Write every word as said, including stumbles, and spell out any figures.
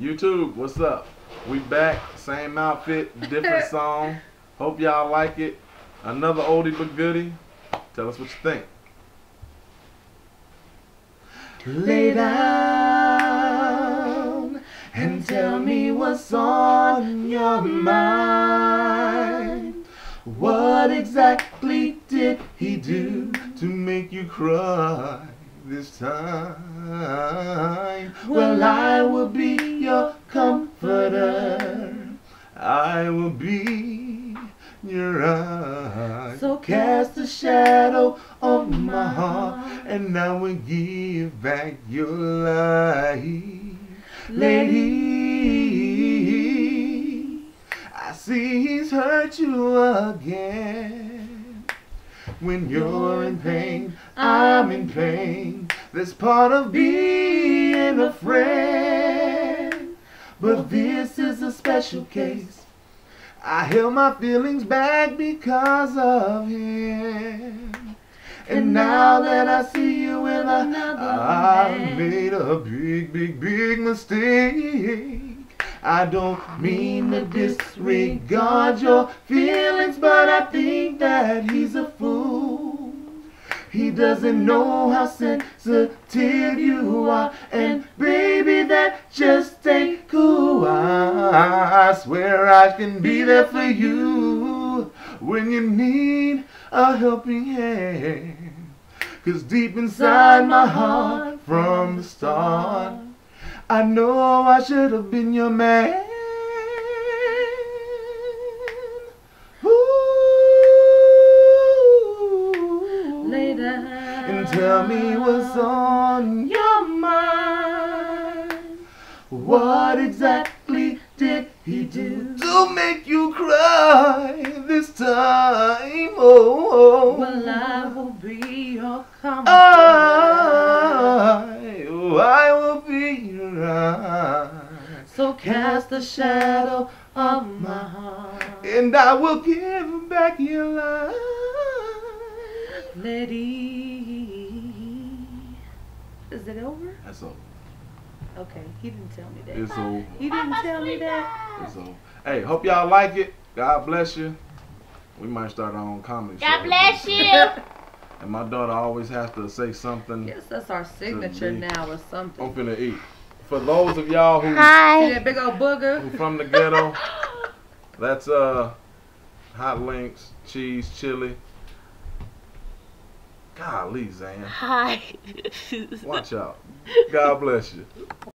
YouTube, what's up? We back, same outfit, different song. Hope y'all like it. Another oldie but goodie. Tell us what you think. Lay down and tell me what's on your mind. What exactly did he do to make you cry this time? Well, I will be your comforter, I will be your eye. So cast a shadow on my heart, and I will give back your life. Lady, I see he's hurt you again. When you're in pain, I'm in pain. That's part of being a friend. But this is a special case. I held my feelings back because of him. And now that I see you in another I made a big, big, big mistake. I don't mean to disregard your feelings, but I think that he's a fool. He doesn't know how sensitive you are, and baby, that just ain't cool. I, I swear I can be there for you when you need a helping hand, 'cause deep inside my heart from the start, I know I should have been your man. Ooh. Lay down and tell me what's on your mind. What exactly did he do to make you cry this time? Oh, oh. Well, I will be your comforter. I, oh, I will be your eye. So cast the shadow of my heart, and I will give back your life. Lady, is it over? That's over. Okay, he didn't tell me that. It's over. He didn't tell me that. It's over. Hey, hope y'all like it. God bless you. We might start our own comedy show. God bless you. And my daughter always has to say something. Yes, that's our signature now or something. I'm finna eat. For those of y'all who hi. That big old booger. Who from the ghetto, that's uh, hot links, cheese, chili. Golly, Zan. Hi. Watch out. God bless you.